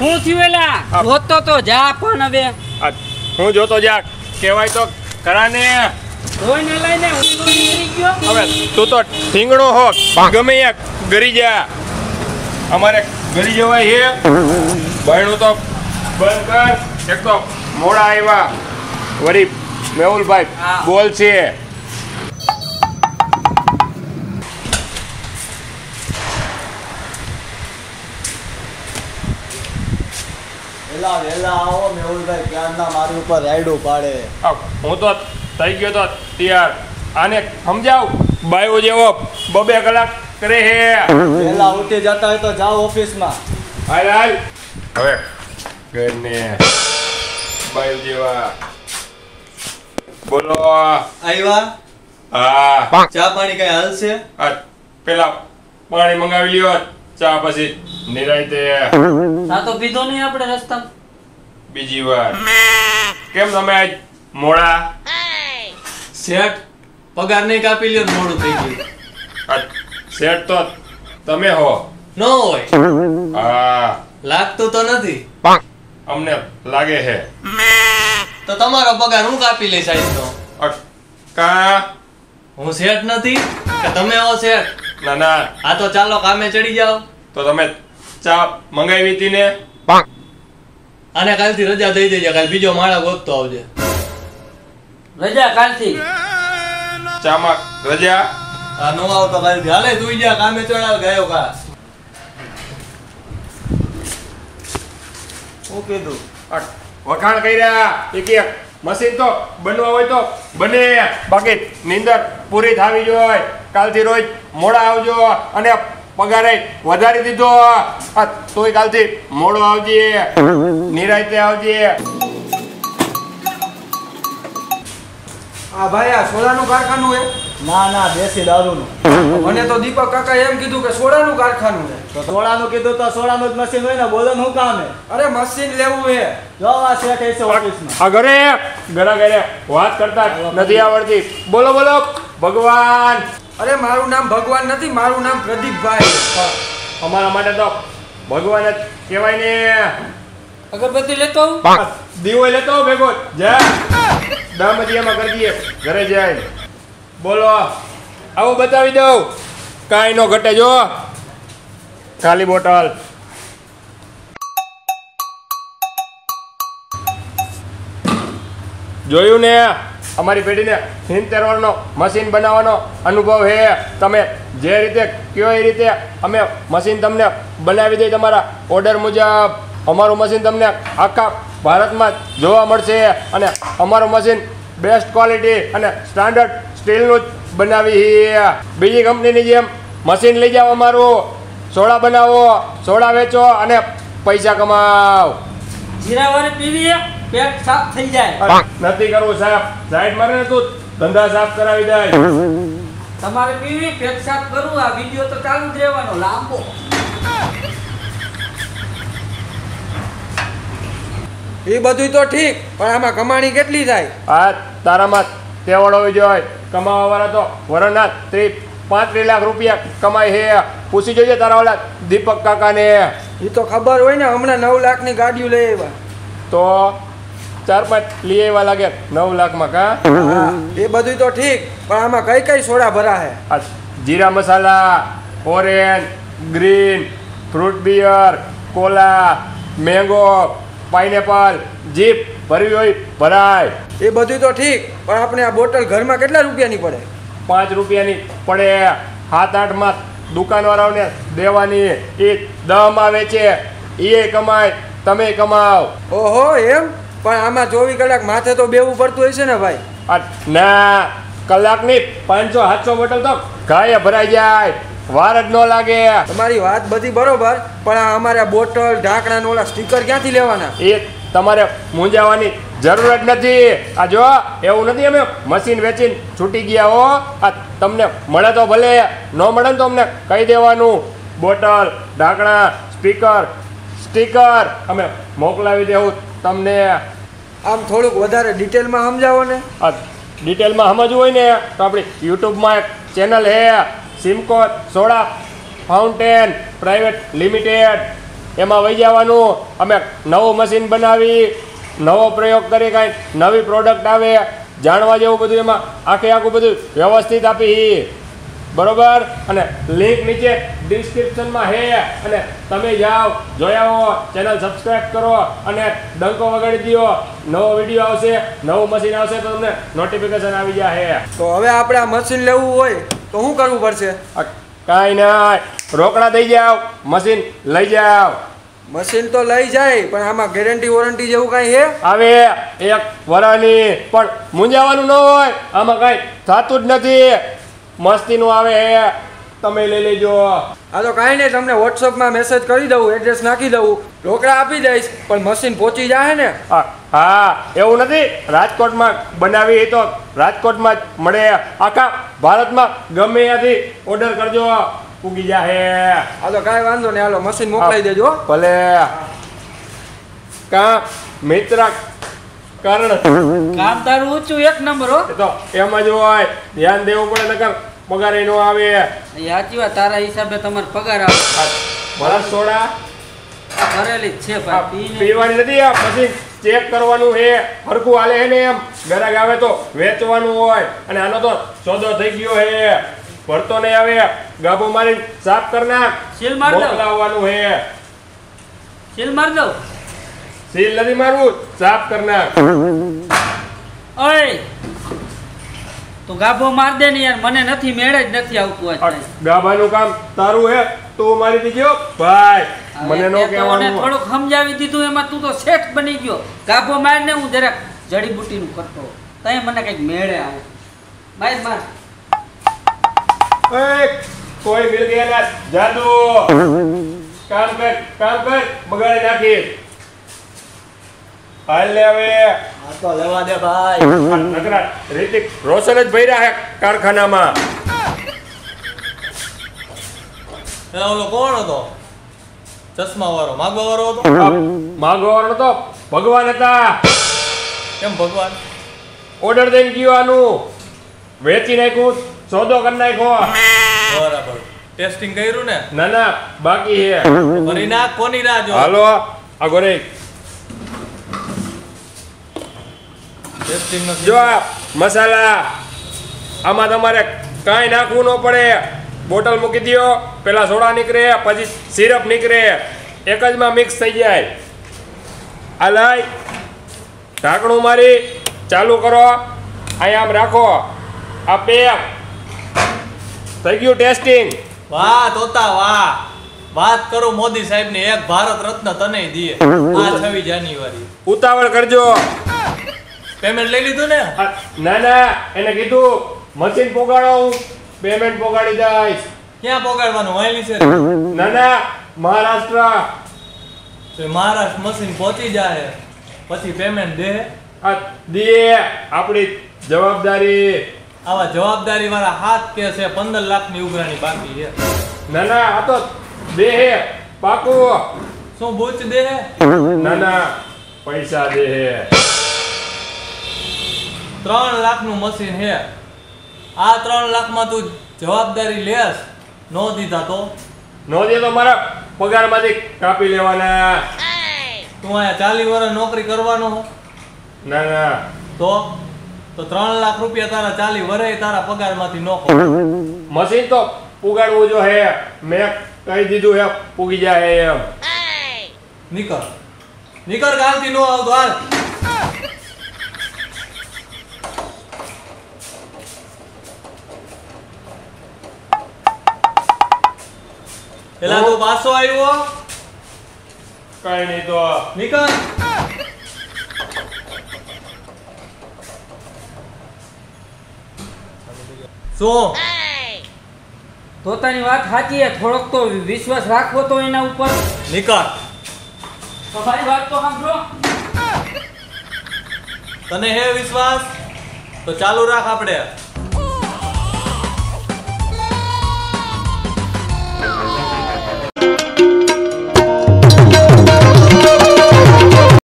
હું થીવેલા જોતો તો જા પણ હવે હું જોતો જા કહેવાય તો કરાને કોઈને લઈને હું તો નીકળી ગયો હવે તું તો ઢીંગણો હો ગમે એક ગરી જા અમારે ગરી જવાય હે બહેણું તો બંધ કર એક તો મોડા આવ્યા વરી મેહુલભાઈ બોલ છે એલા વેલા આવો મેહુલભાઈ ક્યારના મારી ઉપર રાઈડો પાડે હું તો થઈ ગયો તો તૈયાર આને સમજાવ બાયો જેવો બબે કલાક કરે હે વેલા ઉઠી જતા હોય તો જાવ ઓફિસમાં હાલ હાલ હવે ઘરને બાયો જેવા બોલો આયવા હા ચા પાણી કઈ હાલ છે પેલા પાણી મંગાવી લ્યો ચા પછી નિરાયતે ના તો પીધો નહીં આપણે રસ્તા બીજી વાર કેમ તમે આજ મોડા શેઠ પગાર નહીં કાપી લ્યો મોડું થઈ ગયું શેઠ તો તમે હો નો હોય હા લાગતું તો નથી અમને લાગે છે તો તમારો પગાર હું કાપી લઈ સાહેબ તો કા હું શેઠ નથી કે તમે હો શેઠ ના ના આ તો ચાલો કામે ચડી જાઓ તો તમે ચા મંગાવી હતી ને અને કાલથી રજા દઈ દેજો કાલ બીજો માળા ગોતતો આવજે રજા કાલથી ચામાં રજા આ નો આવ તો કાલથી હાલે તું જા કામે ચડાવ ગયો કા ઓકે દો વખાણ કર્યા એક એક મશીન તો બનવા હોય તો બને બાકી નીંદર પૂરી થાવી જોઈએ કાલથી રોજ મોડા આવજો અને પગારે વધારી દીધો તોય કાલથી મોડો આવજે નિરાયતે આવજે આ ભાઈ આ સોડાનું કારખાનું હે ના ના દેશી દારૂનું મને તો દીપક કાકા એમ કીધું કે સોડાનું કારખાનું હે તો સોડાનું કીધું તો સોડાનું જ મશીન હોય ને બોલો હું કામ હે અરે મશીન લેવું હે જો આ શેઠ હે ઓફિસમાં આ ઘરે ઘરા ઘરે વાત કરતા નથી આવડતી બોલો બોલો ભગવાન અરે મારું નામ ભગવાન નથી મારું નામ પ્રદીપભાઈ અમારા માટે તો ભગવાન જ કહેવાય ને અગરબત્તી લેતો દીવો લેતો ભેગો જા દામજીયામાં કરી દઈએ ઘરે જાય બોલો આવો બતાવી દઉં કાંઈ નો ઘટે જો ખાલી બોટલ જોયું ને અમારી પેઢીને 70 વર્ષનો મશીન બનાવવાનો અનુભવ હે તમે જે રીતે કયો એ રીતે અમે મશીન તમને બનાવી દઈએ તમારા ઓર્ડર મુજબ અમારું મશીન તમને આખા ભારતમાં જોવા મળશે અને અમારું મશીન બેસ્ટ ક્વોલિટી અને સ્ટાન્ડર્ડ સ્ટીલનું જ બનાવી બીજી કંપનીની જેમ મશીન લઈ જાઓ અમારું સોડા બનાવો સોડા વેચો અને પૈસા કમાવ જીરા વારે પીવીએ પેટ સાફ થઈ જાય નથી કરવું સાફ સાઈડ મારે તું ધંધા સાફ કરાવી જાય તમારે પીવી પેટ સાફ કરું આ વિડિયો તો ચાલુ જ રહેવાનો લાંબો એ બધું તો ઠીક પણ આમાં કમાણી કેટલી થાય આ તારામાં તેવડ હોવી જોઈએ કમાવાવાળા તો વરના 35 લાખ રૂપિયા કમાય હે પૂછી જોજે તારા ઓલા દીપક કાકાને એ તો ખબર હોય ને હમણાં 9 લાખની ગાડીઓ લઈ આવ્યા તો 4-5 લઈ આવ્યા લાગે 9 લાખમાં કા એ બધું તો ઠીક પણ આમાં કઈ કઈ સોડા ભરા હે જીરા મસાલા orange green fruit beer cola mango pineapple જીપ ભરવી હોય ભરાય એ બધું તો ઠીક પણ આપણે આ બોટલ ઘરમાં કેટલા રૂપિયાની પડે 5 રૂપિયાની પડે 7-8માં દુકાનવાળાઓને દેવાની એ 10માં વેચે એ કમાય તમે કમાવ ઓહો એમ પણ આમાં 24 કલાક માથે તો બેવું પડતું હશે ને ભાઈ ના કલાકની 500-700 બોટલ તો ગાયે ભરાઈ જાય વાર જ ન લાગે તમારી વાત બધી બરોબર પણ આ અમારે બોટલ ઢાંકણા ઓલા સ્ટીકર ક્યાંથી લેવાના એ તમારે મૂંઝાવાની જરૂર જ નથી આ જો એવું નથી અમે મશીન વેચીને છૂટી ગયા હો આ તમને મળે તો ભલે ન મળે તો અમને કહી દેવાનું બોટલ ઢાંકણા સ્ટીકર અમે મોકલાવી દેવું તમને આમ થોડુંક વધારે ડિટેલમાં સમજાવો ને ડિટેલમાં સમજવું હોય ને તો આપણી યુટ્યુબમાં એક ચેનલ હે Simco soda fountain private limited એમાં વહી જવાનું. અમે નવું મશીન બનાવી, નવો પ્રયોગ કરી, કાંઈ નવી પ્રોડક્ટ આવે, જાણવા જેવું બધું એમાં આખે આખું બધું વ્યવસ્થિત આપી બરોબર. અને લિંક નીચે ડિસ્ક્રિપ્શનમાં હે, અને તમે જાઓ જોયા હો, ચેનલ સબસ્ક્રાઈબ કરો અને ડંકો વગાડી દો. નવો વિડીયો આવશે, નવું મશીન આવશે તો તમને નોટિફિકેશન આવી જાય. તો હવે આપણે આ મશીન લેવું હોય તો શું કરવું પડશે? કાંઈ ના, રોકડા દઈ જાઓ, મશીન લઈ જાઓ. મશીન તો લઈ જાય, પણ આમાં ગેરંટી વોરંટી જેવું કાંઈ હે? આવે 1 વર્ષની, પણ મૂંઝાવાનું ન હોય, આમાં કાંઈ થતું જ નથી, મસ્તીનું આવે હે, તમે લઈ લેજો. આ તો કાંઈ નહીં, તમને વોટ્સઅપમાં મેસેજ કરી દઉં, એડ્રેસ નાખી દઉં, રોકડા આપી દઈશ, પણ મશીન પહોંચી જાય ને? હા, એવું નથી, રાજકોટમાં બનાવી તો રાજકોટમાં જ મળે, આખા ભારતમાં ગમે ત્યાંથી ઓર્ડર કરજો, પૂગી જાય. આ તો કાંઈ વાંધો નહીં, હાલો મશીન મોકલાવી દેજો. ભલે કાં મિત્ર કારણ કામ તારું ઊંચું 1 નંબર હો, તો એમાં જ હોય, ધ્યાન દેવું પડે, નકર પગાર એનો આવે. સાચી વાત, તારા હિસાબે તમારે પગાર આવે. ભરત સોડા ભરેલી જ છે ભાઈ, પીવાની નથી. આ મશીન ચેક કરવાનું છે, ફરકું હાલે છે ને, એમ ગરાગ આવે તો વેચવાનું હોય, અને આનો તો સોદો થઈ ગયો છે, ભરતો નહીં આવે, ગાબો મારી સાફ કરનાર સીલ મારી મોકલાવવાનું છે. સીલ મારી દઉં? સીલ નથી મારવું, સાફ કરનાર. ઓય તો ગાભો માર દે ને યાર, મને નથી મેળે જ નથી આવતું. આજ ગાભાનું કામ તારું હે, તું મારી દીજો ભાઈ, મને નો કહેવાનું. મને થોડું સમજાવી દીધું, એમાં તું તો શેઠ બની ગયો. ગાભો માર ને, હું જરાક જડીબુટી નું કરતો, તય મને કઈક મેળે આવે. ભાઈ માર ઓય, કોઈ મિલ ગયા ના જાદુ. કામ કર બગાડી નાખી. હાલે હવે આ તો લેવા દે ભાઈ. નકરા રીતિક રોશન જ ભર્યા હે કારખાનામાં. એ ઓલો કોણ હતો? ચશ્મા વાળો, માગવા વાળો હતો? માગવા વાળો તો ભગવાન હતા. કેમ ભગવાન? ઓર્ડર દઈને ગયો, આનું વેચી નાખ્યું, સોદો કરી નાખ્યો. બરાબર, ટેસ્ટિંગ કર્યું ને? ના ના, બાકી હે. ભરી નાખ, કોની રાહ જો? હાલો આ ગોરે જો, આ મસાલા આમાં તમારે કાંઈ નાખવું ન પડે. બોટલ મૂકી દો, પેલા સોડા નીકળે, પછી સિરપ નીકળે, એક જ માં મિક્સ થઈ જાય. આ લઈ ઢાંકણું મારી ચાલુ કરો, અહીંયા આમ રાખો, આ પેક થઈ ગયું ટેસ્ટિંગ. વાહ તોતા વાહ, વાત કરો મોદી સાહેબની, એક ભારત રત્ન તને દીએ. આ 26 જાન્યુઆરી ઉતાવળ કરજો. પેમેન્ટ લઈ લીધું ને? ના ના, એને કીધું મશીન પોગાડો, હું પેમેન્ટ પોગાડી દઈશ. ક્યાં પોગાડવાનું? વાયલી છે? ના ના, મહારાષ્ટ્ર. તો મહારાષ્ટ્ર મશીન પહોંચી જાય પછી પેમેન્ટ દે? આ દે, આપણી જવાબદારી. આવા જવાબદારી વાળા હાથ કે છે 15 લાખની ઉઘરાણી બાકી છે. ના ના, આ તો દે પાકું. શું બૂચ દે? ના ના, પૈસા દે. 3 લાખનું મશીન હે, આ 3 લાખમાં તું જવાબદારી લેશ? નો દીધા તો? નો દે તો મારા પગારમાંથી કાપી લેવાના. તું અહીંયા 40 વર્ષ નોકરી કરવાનો? ના ના. તો 3 લાખ રૂપિયા તારા 40 વર્ષે તારા પગારમાંથી નો ખો. મશીન તો પુગાડવું જો હે, મેં કહી દીધું હે, પૂગી જાય એમ. નીકળ કાલથી નો આવતો. હાલ એલા, તું પાછો આવ્યો? કઈ નઈ, તો નીકળ. શું તોતાની વાત સાચી હે? થોડોક તો વિશ્વાસ રાખવો તો એના ઉપર. નીકળ. તો ભાઈ વાત તો સાંભળો, તને હે વિશ્વાસ તો ચાલુ રાખ. આપણે